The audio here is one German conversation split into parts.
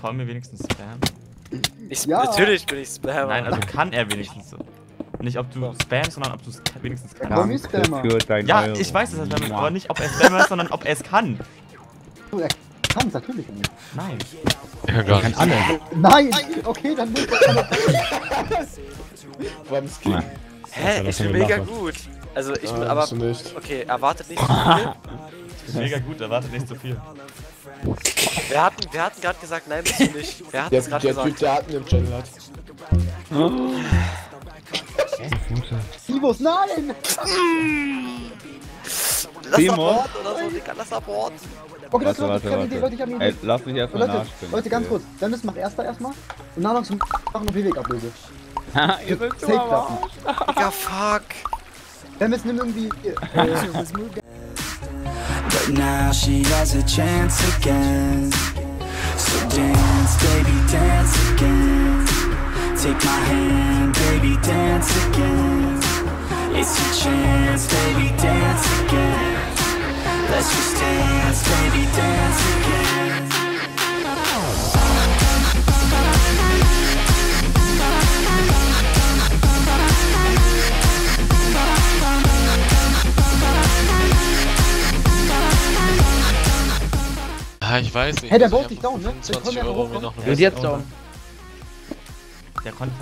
Call mir wenigstens spam? Ja. Natürlich kann ich spammen. Nein, also kann er wenigstens so. Nicht ob du spammst, sondern ob du es wenigstens kannst. Ja, ich weiß, dass er spammt, aber nicht ob er spammt, sondern ob er es kann. Er kann es natürlich nicht. Nein. Er kann alle. Nein! Okay, dann muss er alle. Hä? Ich bin mega gut. Also ich bin aber... Okay, erwartet nicht so viel. Ich bin mega gut, erwartet nicht so viel. Wir hatten gerade gesagt, nein, bist du nicht. Wer hat gerade gesagt? Der Typ, der Daten im Channel hat. DIVUS, nein! Lass abort! Okay, Leute, warte. Ich hab ihn. Ey, lass mich erstmal nachspielen. Leute, ganz kurz. Dann müssen wir nach erster erstmal. Und danach zum machen wir Weg ablöse. Haha, ihr seid safe lassen. Digga, fuck! Dann müssen wir irgendwie... But now she has a chance again. So dance, baby, dance again. Take my hand, baby, dance again. It's your chance, baby, dance again. Let's just dance, baby, dance again. Ich weiß nicht. Hey, der baut dich down, ne? Der konnte ja noch. Wird jetzt down.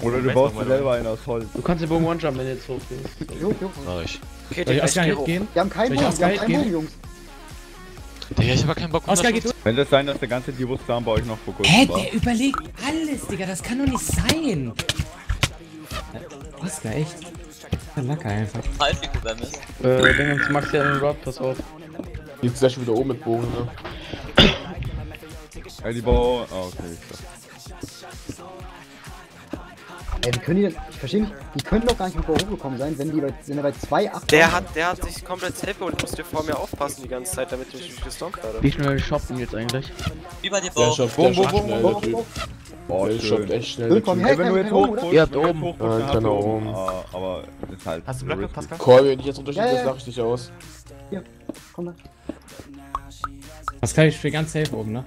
Oder du baust dir selber einen aus Holz. Du kannst den Bogen one-jumpen, wenn du jetzt hochgehst. Mach ich. Okay, soll ich Oscar nicht gehen? Wir haben keinen Bogen, Jungs. Digga, ich hab aber keinen Bock. Oscar geht. Könnte es sein, dass der ganze DivusStarm bei euch noch vor kurzem war? Hä, der überlegt alles, Digga. Das kann doch nicht sein. Oscar, echt. Der Lacker einfach. Halt, wie VAMIS. Ding, Max ja einen Rob, pass auf. Jetzt ist der schon wieder oben mit Bogen, ne? Ey, die Bau. Ah, okay. Ey, wie können die denn. Ich verstehe nicht, die können doch gar nicht mit Bau hochgekommen sein, wenn die Leute sind bei 2,8. Der hat sich komplett safe und musste vor mir aufpassen die ganze Zeit, damit ich nicht gestompt werde. Wie schnell shoppen jetzt eigentlich? Über die Bau. Boom. Oh, der shoppt echt schnell. Willkommen, hey, wenn du jetzt hoch. Ja, oben. Nein, kann er oben. Aber ist halt. Hast du Blöcke, Pascal? Call, wenn ich jetzt unterschiedlich das lach ich dich aus. Ja, komm da. Pascal, ich spiel ganz safe oben, ne?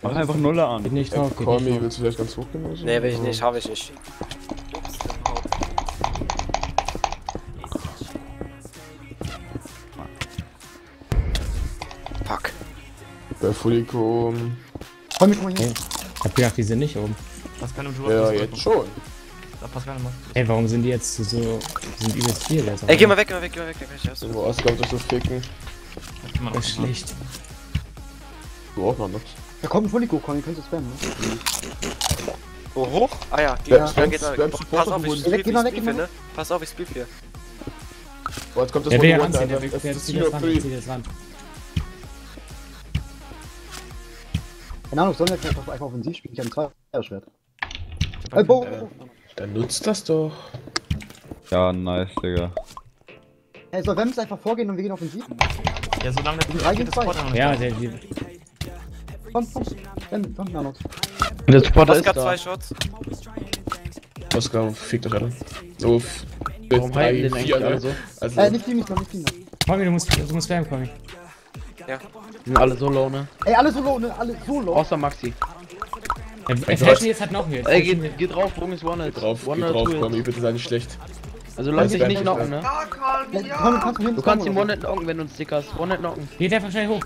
Mach einfach Nuller an. Bin nicht drauf. Call me, willst du vielleicht ganz hoch gehen? Ne, will ich nicht, hab ich nicht. Fuck. Bei Fulikum. Komm mich mal hier. Ich hab gedacht, die sind nicht oben. Pascal und Joa. Ja, jetzt schon. Ey, warum sind die jetzt so. Sind übelst viel? Ey, geh mal weg, geh mal weg. Irgendwo Oscar wird das so ficken. Das ist schlecht. Du auch noch nichts. Da kommt ein Fuliko-Coin, ihr könnt es spammen, ne? Oh, hoch? Ah ja, die Spam geht da. Pass auf, ich spiel hier, ne? Pass auf, ich spiel hier. Boah, jetzt kommt das Fuliko runter, der zieht das Land. Keine Ahnung, sollen wir jetzt einfach offensiv spielen? Ich hab ein Zweierschwert. Ey, boah! Dann nutzt das doch. Ja, nice, Digga. Ey, soll Vams einfach vorgehen und wir gehen offensiv? Ja, solange der geht, das Spotter noch nicht. Ja, der sieht. Komm, Nanox. Der Spotter ist da. Oscar 2 Shots. Oscar, fickt euch alle. So, warum halten den eigentlich alle so? Nicht die mich noch, Komm, du musst Vams kommen. Ja. Die sind alle so low, ne? Ey, alle so low, ne? Alle so low. Außer Maxi. Er flasht jetzt halt noch hier. Ey, geh drauf, Bogen ist One Hit. Geh drauf, komm, ich bitte sei nicht schlecht. Also lass dich nicht knocken, ne? Du kannst ihn One Hit knocken, wenn du uns stickerst. One Hit knocken. Geht einfach schnell hoch,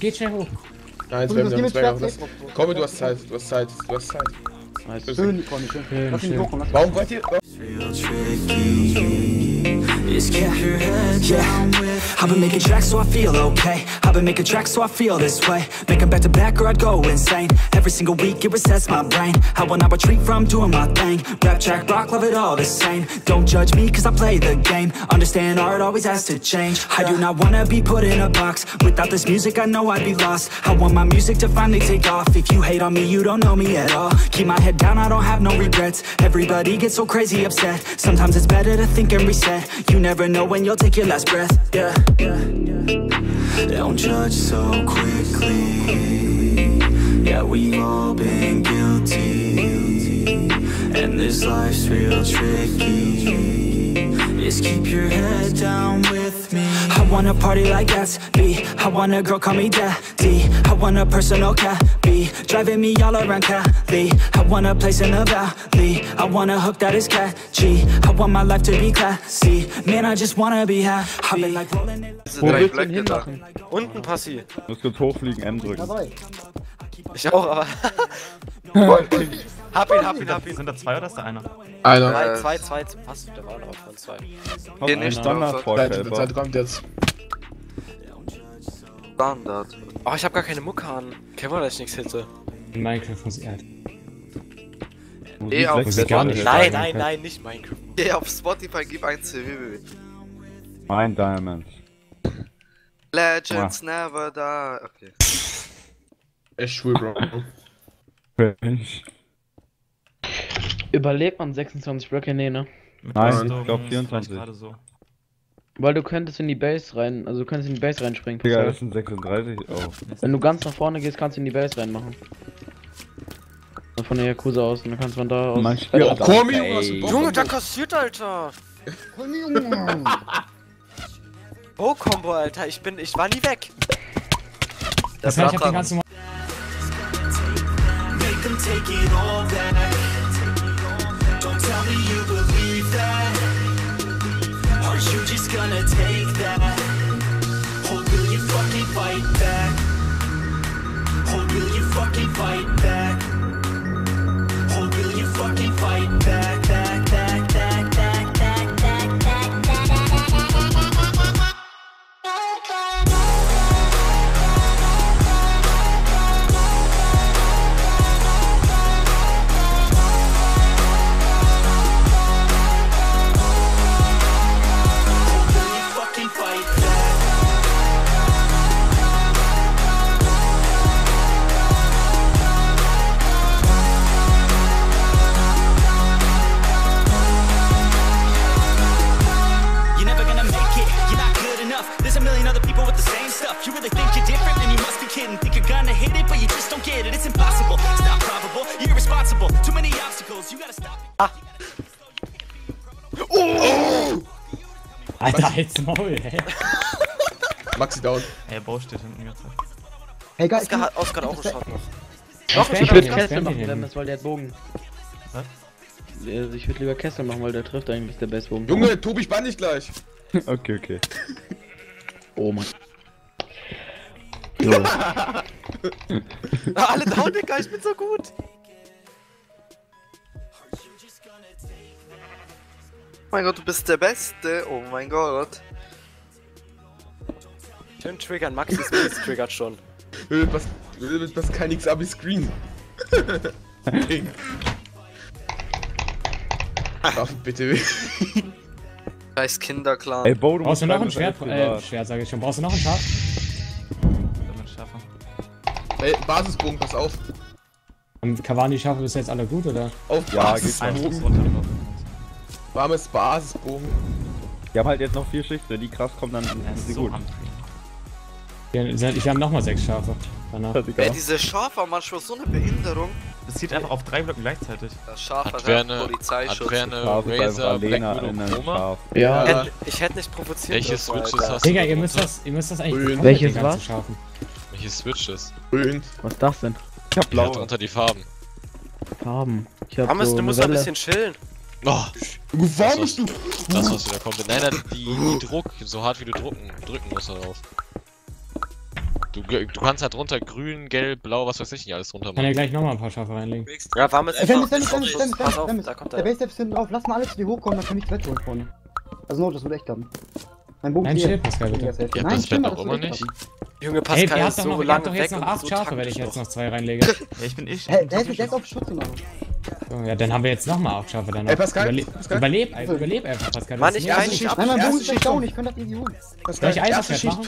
Nein, jetzt komm, du hast Zeit. Nice. Schön. Warum wollt ihr... Just keep your head down. I've been making tracks so I feel okay. I've been making tracks so I feel this way. Make them back to back or I'd go insane. Every single week it resets my brain. I will not retreat from doing my thing. Rap, track, rock, love it all the same. Don't judge me cause I play the game. Understand art always has to change. I do not wanna be put in a box. Without this music I know I'd be lost. I want my music to finally take off. If you hate on me you don't know me at all. Keep my head down, I don't have no regrets. Everybody gets so crazy upset. Sometimes it's better to think and reset. You never know when you'll take your last breath, yeah. Don't judge so quickly. Yeah, we've all been guilty. And this life's real tricky. Just keep your head down with me. wanna party like SB. I want a girl, call me daddy. I want a personal cabbie, driving me all around Cali. I want a place in the valley. I want a hook that is catchy. I want my life to be classy. Man, I just wanna be happy. I've been like rolling it. Wo willst du denn hinmachen? Unten, Passi. Du musst kurz hochfliegen, M drücken. Dabei. Ich auch, aber... Hab ihn. Sind da zwei oder ist da einer? Einer. Zwei. Passt, der war noch von zwei. Hier nicht. Standard kommt jetzt. Standard. Oh, ich hab gar keine Mucke an. Kein Wunder, dass ich nichts hätte. In Minecraft muss ich halt. Auf Spotify. Nein, nicht Minecraft. Auf Spotify gib ein CWBW. Mine Diamond. Legends never die. Okay. Echt schwul, Bro. Überlebt man 26 Blöcke? Nee, ne? Nein, ich glaub 24. So. Weil du könntest in die Base rein, also du könntest in die Base reinspringen. Digga, das sind 36 auch. Wenn du ganz nach vorne gehst, kannst du in die Base reinmachen. Von der Yakuza aus, und dann kannst man da aus... Oh, komm, Junge, da kassiert, Alter! Komm, Junge! Oh, Combo, Alter, ich war nie weg! Das heißt, ich hab den ganzen... Take it all back. Don't tell me you believe that. Are you just gonna take that? Or will you fucking fight back? Or will you fucking fight back? Or will you fucking fight back? Alter, halt's Maul, ey. Maxi down. Ey, Bo steht hinten ganz rechts. Hey, geil, Oscar auch geschaut. Ich würde Kessel machen, Dennis, weil der hat Bogen. Was? Ich würde lieber Kessel machen, weil der trifft eigentlich der beste Bogen. Junge, Tobi, spann dich gleich. Okay. Oh mein. Alle down, Digga, ich bin so gut. Oh mein Gott, du bist der Beste! Oh mein Gott! Schön triggern, Maxi Space triggert schon. Was kann nix ab Screen? Bitte. Scheiß Kinderclan. Ey, Bo, brauchst du noch ein Schwert? Schwert sag ich schon. Brauchst du noch ein Schaf? Ey, Basisbogen, pass auf. Und Cavani schaffen bis jetzt alle gut, oder? Auf Basisbogen. Warmes Basisbogen. Die haben halt jetzt noch 4 Schichten, die Kraft kommt dann sie so gut. Ich habe nochmal 6 Schafe. Danach. Ey, diese Schafe haben manchmal so eine Behinderung. Es zieht einfach auf 3 Blöcken gleichzeitig. Das Schaf hat einen Polizeischutz. Ja. Ich hätte nicht provoziert. Welche Switches hast du? Digga, ihr müsst das eigentlich. Welches was? Welche Switches? Grün. Was ist das denn? Ich hab blau. Unter die Farben. Farben. Thomas, du musst ein bisschen chillen. Oh. Warum bist du? Das, was wieder kommt. Nein, die Druck, so hart wie du drücken musst darauf. Du kannst halt runter grün, gelb, blau, was weiß ich nicht alles runter machen. Kann ja gleich nochmal ein paar Schafe reinlegen. Ja, warm ist Dennis, da kommt der Base-Steps hinten drauf, lass mal alle zu dir hochkommen, dann kann ich das Bett holen vorne. Also Not, das würde echt klappen. Mein Bogen ist hier. Pascal, bitte. Ja, nein, Schild, das immer nicht. Junge, Pascal, hey, ist so lange weg und so 8 Schafe, wenn ich jetzt noch 2 reinlege. Ich bin ich. Der ist auf Schutz gemacht. So, ja, dann haben wir jetzt nochmal 8 Schafe. Ey, Pascal, überleb einfach, Pascal. Mann, ich kann nicht. Nein, mein Bogen ist down, ich kann das irgendwie holen. Soll ich Eisenschwert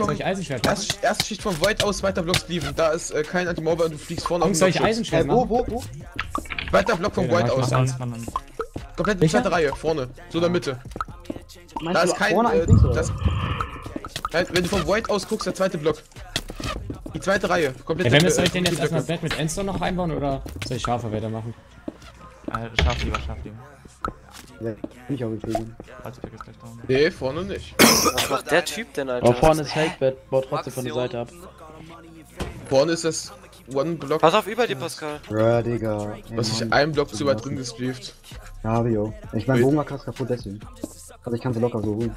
machen? Erste Schicht von weit aus, weiter Blocks blieben. Da ist kein Anti-Mauber und du fliegst vorne auf den Block. Soll ich Eisenschwert machen? Wo? Weiter Block von weit aus. Komplett in zweite Reihe, vorne. So in der Mitte. Da ist kein... Wenn du von weit aus guckst, der zweite Block. Die zweite Reihe. Komplett. Wenn soll ich den jetzt erstmal Bett mit Enstone noch einbauen oder soll ich Schafe weitermachen? Schaf lieber. Ja, ich auch getrieben. Nee, vorne nicht. Was macht der Typ denn, Alter? Oh, vorne ist Hackbett, baut trotzdem von der Seite ab. Vorne ist das One-Block. Pass auf, über dir, Pascal. Ja, Digga. Was ich einen Block zu weit drin gespieft. Ja, Rio. Ich mein, Bogen war krass kaputt deswegen. Also ich kann sie locker so holen.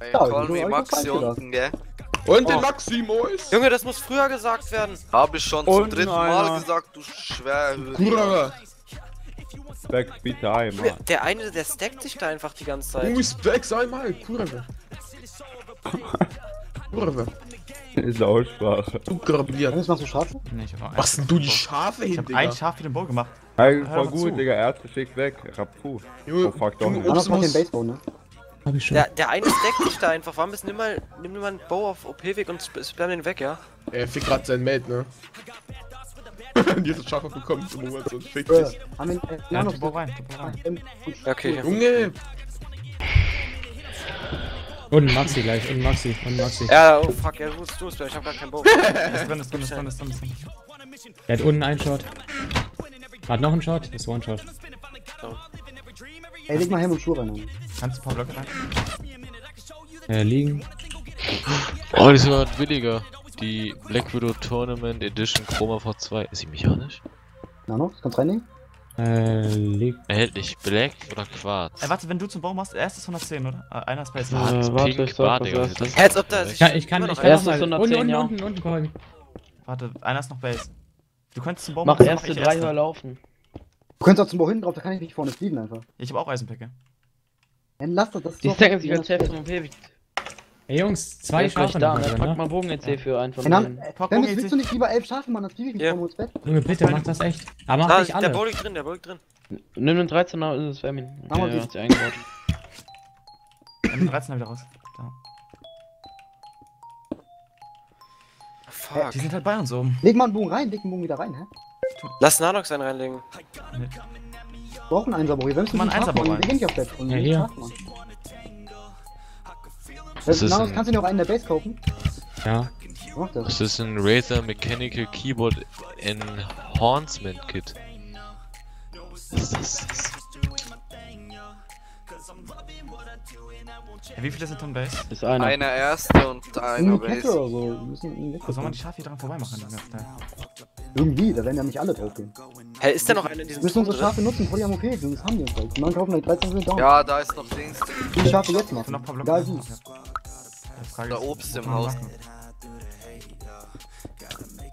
Ey, call me Maxi unten, gell? Und den Maxi, Mois! Junge, das muss früher gesagt werden. Hab ich schon zum dritten Mal gesagt, du Schwerhörer. Back bitte einmal. Der eine, der stackt sich da einfach die ganze Zeit. Du speckst einmal, Kurve. Kurve. Ist Aussprache. Du grabiert. Was machst du Schafe? Nee, ich hab machst du die Schafe hin, Digga? Ich hab ein Schaf für den Ball gemacht. Hey, voll gut, Digga. Er hat geschickt weg. Rapu. Oh, fuck doch nicht. Anders macht den Baseball, ne? Hab ich schon. Der eine stackt sich da einfach. Wamis, nimm mal einen Bow auf OP-Weg und spam den weg, ja? Er fickt grad sein Mate, ne? Die ist Schafe bekommen zum Moment und fickt sich. Ja, Turbo rein, Turbo rein. Okay, Junge! Und Maxi gleich, und Maxi. Ja, oh fuck, ja, du bist gleich, ich hab gar keinen Bogen. ist drin. Er hat unten einen Shot. Hat noch einen Shot, ist One-Shot. So. Ey, leg mal Helm und Schuhe rein. Kannst du ein paar Blöcke rein? Liegen. Oh, die ist immer billiger. Die Black Widow Tournament Edition Chroma V2. Ist sie mechanisch? Na noch? Kannst du reinlegen? Erhältlich. Black oder Quarz? Warte, wenn du zum Baum machst, erstes 110, oder? Einer Space. Ich kann erstes 110, ja. Unten. Warte, einer ist noch Base. Du könntest zum Baum machen. Mach erste 3 höher laufen. Du könntest auch zum Baum hinten drauf, da kann ich nicht vorne fliegen einfach. Ich hab auch Eisenpicke. Dann lass das, das ist doch... Die stacken sich ganz heftig und Pfewig. Ey Jungs, 2 Schafe da, ne? Pack mal Bogen EC für einen von denen. Willst du nicht lieber 11 Schafe, Mann? Das krieg ich nicht vom Bett. Junge, bitte, mach das echt. Aber mach nicht alle. Der Bowl liegt drin. Nimm den 13er, das ist Famin. Ja, hat sie eingebaut. Nimm den 13er wieder raus. Da. Fuck. Die sind halt bei uns oben. Leg mal einen Bogen rein, leg den Bogen wieder rein, hä? Lass Nanox einen reinlegen. Wir brauchen einen Sabor hier. Wir müssen mal einen Sabor rein. Ja, hier. Nanox, kannst du dir auch einen der Base kaufen? Ja. Das ist ein Razer Mechanical Keyboard Enhancement Kit. Das. Wie viele sind on Base? Ist einer. Einer erste und einer Base. Soll man die Schafe hier dran vorbeimachen? Irgendwie, da werden ja nicht alle drauf gehen. Hä, ist da noch einer in diesem Turm? Wir müssen unsere Schafe nutzen, voll die am OP, das haben die uns halt. Die Mann kaufen gleich 13 sind down. Ja, da ist noch Dings. Die Schafe jetzt machen. Da ist es. Da Obst im Haus.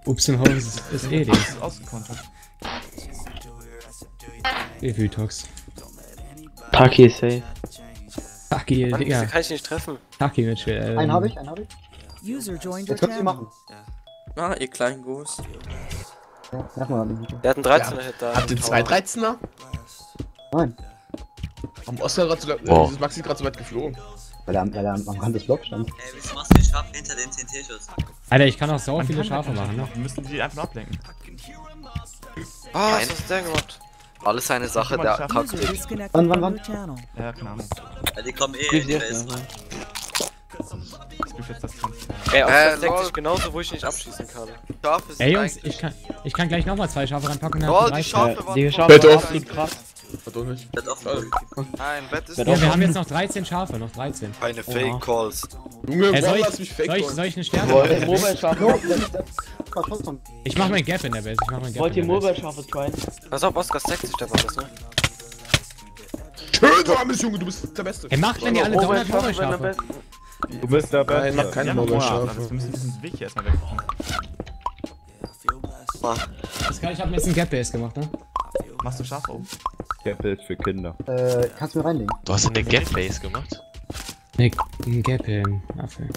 Obst im Haus ist eh Dings. Ausgekontert. Evytox. Taki ist safe. Taki, Digga. Das kann ich nicht treffen. Taki mit schwer. Einen hab ich. Das könnt ihr machen. Ah, ihr kleinen Ghost. Der hat einen 13er Hit da. Habt ihr zwei 13er? Nein. Am Oscar gerade sogar. Ist Maxi gerade so weit geflogen. Weil er am Rand des Blocks stand. Ey, wieso machst du die Schafe hinter den TNT-Schuss? Alter, ich kann auch so viele Schafe machen, ne? Wir müssen die einfach ablenken. Ah, was hast du denn gemacht? Alles eine Sache, der Kackrick. Wann? Ja, keine Ahnung. Die kommen eh in die Base. Ey, auf das deckt sich genauso, wo ich nicht abschießen kann. Ey Jungs, ich kann gleich nochmal 2 Schafe reinpacken. Oh, die Schafe waren krass. Verdammt. Nein, Bett ist nicht. Wir haben jetzt noch 13 Schafe, noch 13. Eine Fake Calls. Junge, lass mich Fake Calls. Soll ich eine Sterne? Ich mach mein Gap in der Base. Wollt ihr Mobile Schafe tryen? Pass auf, Oscar stackt sich da alles, ne? Schön, Armes Junge, du bist der Beste. Ey, macht, wenn ihr alle Mobile Schafe. Du bist dabei. Ich mach keine Mobile-Schafe. Wir müssen diesen Weg hier erstmal wegmachen. Ich hab mir jetzt ein Gap-Base gemacht, ne? Machst du Schafe oben? Gap-Base für Kinder. Kannst du mir reinlegen? Du hast eine Gap-Base gemacht? Ne, ein Gap-Base. Apfel.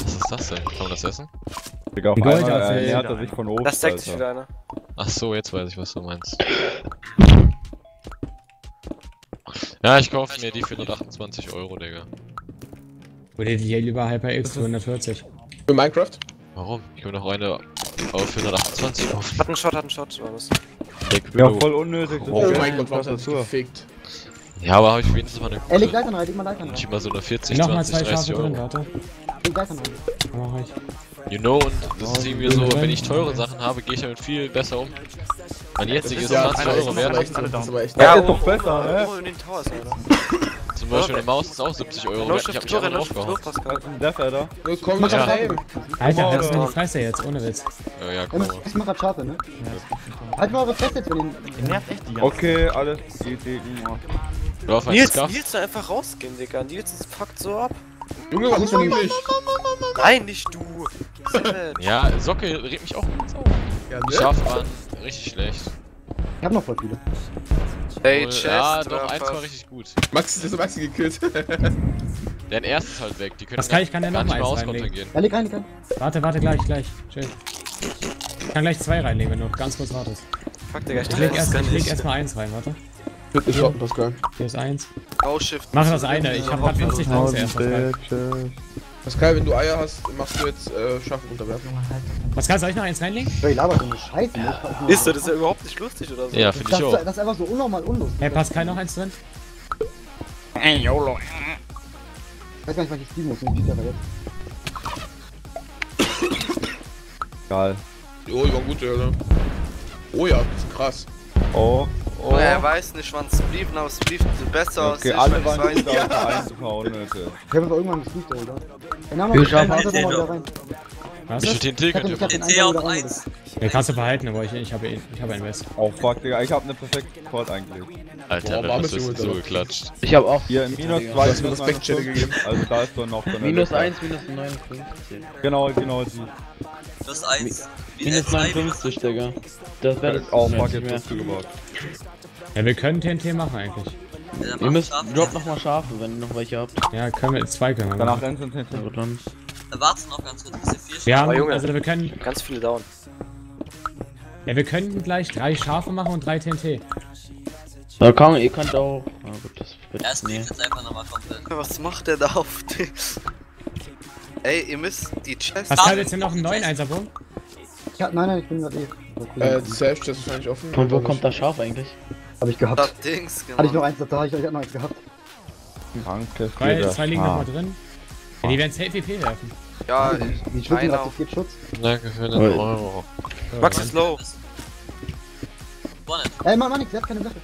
Was ist das denn? Kann man das essen? Digga, auf einmal ernährt er sich von oben. Das zeigt sich wieder einer. Achso, jetzt weiß ich, was du meinst. Ja, ich kaufe mir die für 128 €, Digga. Oder die Yale über HyperX für 140. Für Minecraft? Warum? Ich will noch eine auf 128 kaufen. Hat einen Shot, war das? Ja, voll unnötig. Oh mein Gott, was hast du gefickt? Ja, aber hab ich wenigstens mal eine gute... leg Leitern rein, leg mal Leitern rein. Ich mal so eine 40, 20, 30 Euro. Leg Leitern rein. You know, und das ist irgendwie so, wenn ich teure Sachen habe, gehe ich damit viel besser um. Mein jetziges ist 20 Euro wert. Ja, ist doch besser, ne? Zum Beispiel eine Maus ist auch 70 Euro wert. Ich hab mich auch draufgehauen. Komm, mach das eben. Alter, das ist nur die Fresse jetzt, ohne Witz. Ja, komm. Ich mach das Scharte, ne? Halt mal was fest jetzt mit dem. Nervt echt die ganze Zeit. Okay, alles. Nils da einfach rausgehen, Digga. Nils fuckt so ab. Junge, was ist denn nicht? Nein, nicht du! Ja, Socke regt mich auch ganz auf. Ja, scharf an, richtig schlecht. Ich hab noch voll viele. Hey, Chest. Ja, doch, eins war richtig gut. Max ist das Maxi gekillt. Dein erstes halt weg, die können das kann ja nochmal auskontern gehen. Ja, leg rein, leg rein. Warte, gleich. Chill. Ich kann gleich zwei reinlegen, wenn du ganz kurz wartest. Fuck, Digga, ich leg erstmal eins rein, warte. Ich shoppen, Pascal. Hier ist eins. Mach das eine, ich hab grad 50 Euro zuerst. Pascal, wenn du Eier hast, machst du jetzt Schach unterwerfen. Pascal, soll ich noch eins reinlegen? Ja, ich laber so eine Scheiße. Ist das ja überhaupt nicht lustig oder so? Ja, finde ich auch. Das ist einfach so unnormal unlustig. Hey, Pascal, noch eins drin? Ey, YOLO. Ich weiß gar nicht, was ich spielen muss. Ich spiel aber jetzt. Geil. Oh, die war gut, oder? Oh ja, das ist krass. Oh. Er weiß nicht, wann es blieb, aber es blieb besser aus. Okay, alle waren nicht da, um einzuhauen, Leute. Ich hab aber irgendwann gesneakt, Alter. Ich hab einfach mal da rein. Was? Ich hab den T, könnt ihr verhalten. Den T auf 1. Den kannst du behalten, aber ich hab ein West. Oh fuck, Digga, ich hab ne perfekte Chord eingelegt. Alter, das ist so geklatscht. Ich hab auch hier minus 2 ist minus 1 gegeben. Also da ist doch noch drin. Minus 1, minus 59. Genau, die. Das 1. Minus 59, Digga. Das wäre das auch mal jetzt zugebaut. Ja, wir können TNT machen eigentlich. Ja, ihr müsst droppt nochmal Schafe, wenn ihr noch welche habt. Ja, können wir zwei können. Danach rennen wir TNT. Dann. Da warten noch ganz kurz, bis ihr 4 Schafe. Ja, also wir können. Ganz viele down. Ja, wir könnten gleich 3 Schafe machen und 3 TNT. Na komm, ihr könnt auch. Na gut, das wird. Ja, es geht jetzt einfach nochmal komplett. Was macht der da auf den? Ey, ihr müsst die Chest. Was hat jetzt hier noch einen neuen Einserbogen? Ja, nein, ich bin grad eh. Die Safe Chest ist wahrscheinlich offen. Von wo kommt das Schaf eigentlich? Hab ich gehabt. Hatte ich noch eins da, ich hab noch eins gehabt. Danke. Zwei liegen nochmal drin. Ja, die werden safe WP werfen. Ja, die Schützen hat so viel Schutz. Danke für den Euro. Max ist low. Ey, mach nix, der hat keine Sache.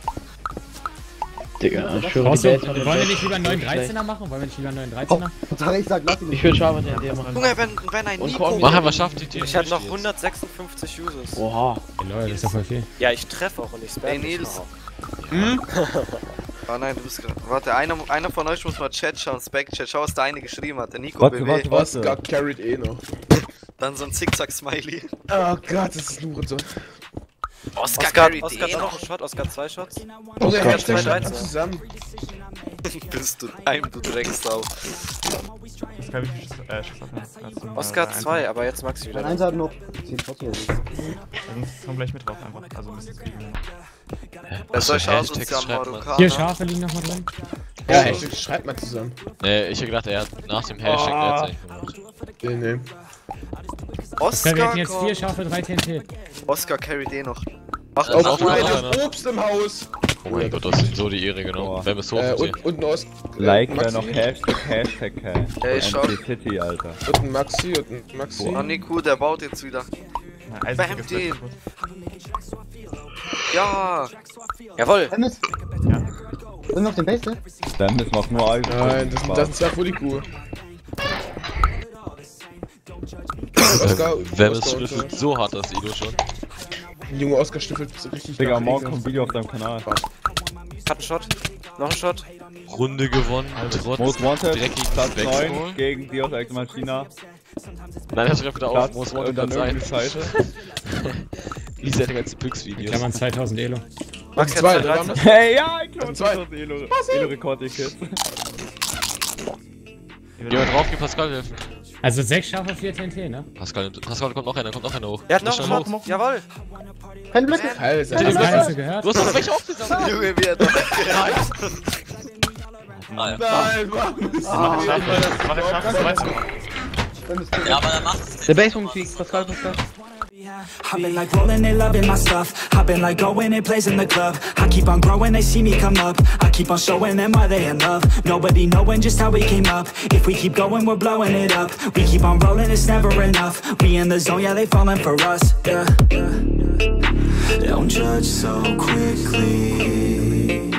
Digga, schön. Wollen wir nicht lieber einen 913er machen? Ich sag, lass ihn. Ich will Schafe TNT machen. Junge, wenn ein Nico... Mach einfach Schafe TNT. Ich hab noch 156 Users. Oha. Ey Leute, das ist ja voll viel. Ja, ich treffe auch und ich spamme nicht mehr. Hm? Oh nein, du bist gerade... Warte, einer von euch muss mal Chat schauen, Spec-Chat. Schau, was der eine geschrieben hat. Der Nico BW. Was? God carried eh noch. Dann so ein Zickzack-Smiley. Oh Gott, das ist nur so. Oscar hat noch einen Shot, Oscar 2 Shots. Oscar 2 Shots zusammen. Bist du ein, du Drecksau. Oscar 2, aber jetzt Maxi wieder. Nein, hat noch 10 Shots hier. Komm gleich mit drauf einfach. Also müssen wir. Hier, Schafe liegen nochmal drin. Ja, echt, schreibt mal zusammen. Nee, ich hab gedacht, er hat nach dem Hashtag letztendlich gemacht. Nee. Oscar, wir hätten jetzt 4 Schafe, 3 TNT. Oscar carry den noch. Macht auch kleines Obst im Haus! Oh mein Gott, das sind so die Ehre genommen. Wer bist du? Und ein Oscar. Like, wer noch Hashtag. Ey, Schock. Und ein Maxi, Oh, Nico, der baut jetzt wieder. Behemmt den! Ja! Jawoll! Ja. Sind wir auf dem Base, ne? Dann ist noch nur Eisen. Nein, das ist ja voll die Kuh. VAMIS schnüffelt so hart das Ego schon. Junge, Oscar schnüffelt richtig. Digga, morgen kommt Video auf deinem Kanal. Hat einen Shot, noch einen Shot. Runde gewonnen, Most Wanted, Platz 9 gegen Dios Ex Machina. Nein, er trefft da auf, Most Wanted Platz 1. Wie seit den ganzen Pix-Videos. Klammern 2000 Elo. Max 2, hey, ja, ich glaube 2000 Elo. Elo-Rekord, ihr Kids. Jemand drauf, geht Pascal helfen. Also 6 Schafe, 4 TNT, ne? Pascal, kommt noch einer hoch. Er hat noch einen Schmuck, jawoll! Kein Blöcke! Du hast das welche aufgesammelt! Junge, wie er da nein, Mann! Ja, aber er macht's! Der Base umfliegt, Pascal. I've been like rolling and loving my stuff. I've been like going and plays in the club. I keep on growing, they see me come up. I keep on showing them why they in love. Nobody knowing just how we came up. If we keep going, we're blowing it up. We keep on rolling, it's never enough. We in the zone, yeah, they falling for us. Yeah. Don't you judge so quickly.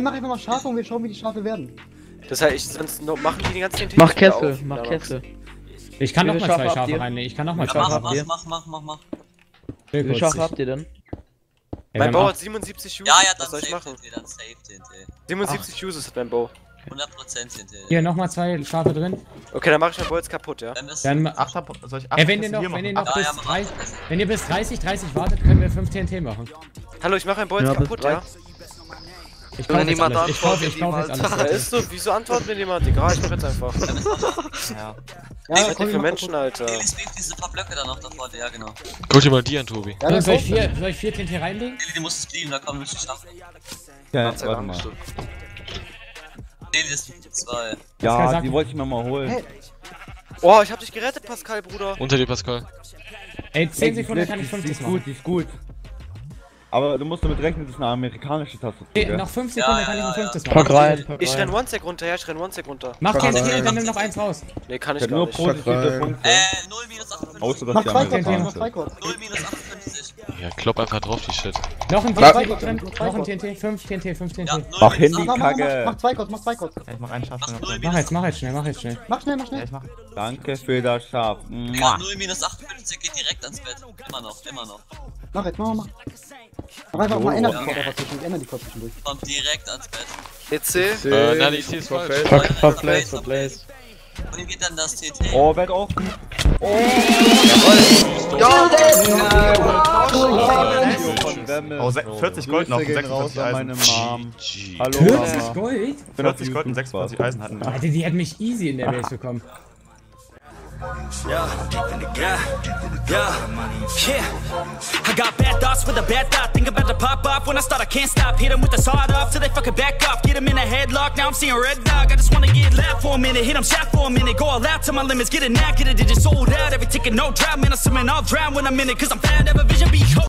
Mach einfach mal Schafe und wir schauen, wie die Schafe werden. Das heißt, sonst machen die den ganzen Tag. Mach Kessel, mach Kessel. Ich kann nochmal zwei Schafe reinlegen, ich kann nochmal Schafe abnehmen. Mach. Wie viele Schafe habt ihr denn? Mein Bau hat 77 Uses. Ja, das soll ich machen. 77 Uses hat mein Bau. 100% sind hier. Hier nochmal zwei Schafe drin. Okay, dann mach ich mein Bau jetzt kaputt, ja? Dann 8er, soll ich 8 wenn ihr bis 30 wartet, können wir 5 TNT machen. Hallo, ich mach mein Bau jetzt kaputt, ja? Ich kann nicht mal da antworten. Ich kauf jetzt alles. Da ist so, wieso antwortet mir jemand? Egal, ich mach jetzt einfach. Ja. Ja, was für Menschen, Alter. Diese paar Blöcke da noch davor, ja, genau. Guck dir mal die an, Tobi. Ja, soll ich 4 TNT reinlegen? Die muss es blieben, da kommen wir nicht ab. Ja, jetzt warte mal. Nee, das sind 2. Ja, die wollte ich mir mal holen. Hey. Oh, ich hab dich gerettet, Pascal, Bruder. Unter dir, Pascal. Ey, 10 Sekunden kann ich 50 machen. Die ist gut, die ist gut. Aber du musst damit rechnen, das ist eine amerikanische Tastatur. Hey, noch 5 Sekunden kann ich ein 50 machen. Pack rein, pack rein. Ich renn One-Stack runter, ja, ich renn One-Stack runter. Mach den Spiel, dann nimm noch eins raus. Nee, kann ich gar nicht. Nur positive Punkte. 0-58. Außer, dass die Amerikaner sind. 0-58. Ja, klopp einfach drauf, die Shit. Noch ein TNT drin, noch ein TNT, 5 TNT, 5 TNT. Mach hin, die Kacke. Mach 2 Codes, mach 2 Codes. Ich mach einen Schaf. Mach jetzt schnell. Mach schnell. Danke für das Schaf. 0-58 geht direkt ans Bett. Immer noch. Mach jetzt. Mach einfach mal ändern die Kopf zwischendurch. Kommt direkt ans Bett. EC? Nein, ich zieh's vor Feld. Verplace. Und ihm geht dann das TT. Oh, weg auf. Oh! Jawoll! Oh, 40 Gold noch und 46 Eisen. 40 Gold? 40 Gold und 46 Eisen hatten wir. Alter, die hätten mich easy in der Base bekommen. Yeah. I got bad thoughts with a bad thought. Think about to pop off. When I start, I can't stop. Hit them with the sawed off till they fucking back off. Get them in a headlock. Now I'm seeing red dog. I just wanna get loud for a minute. Hit them shot for a minute. Go all out to my limits. Get it now, get it. It just sold out. Every ticket, no drought. Man, I'm swimming, I'll drown when I'm in it. Cause I'm fat, never vision be hope.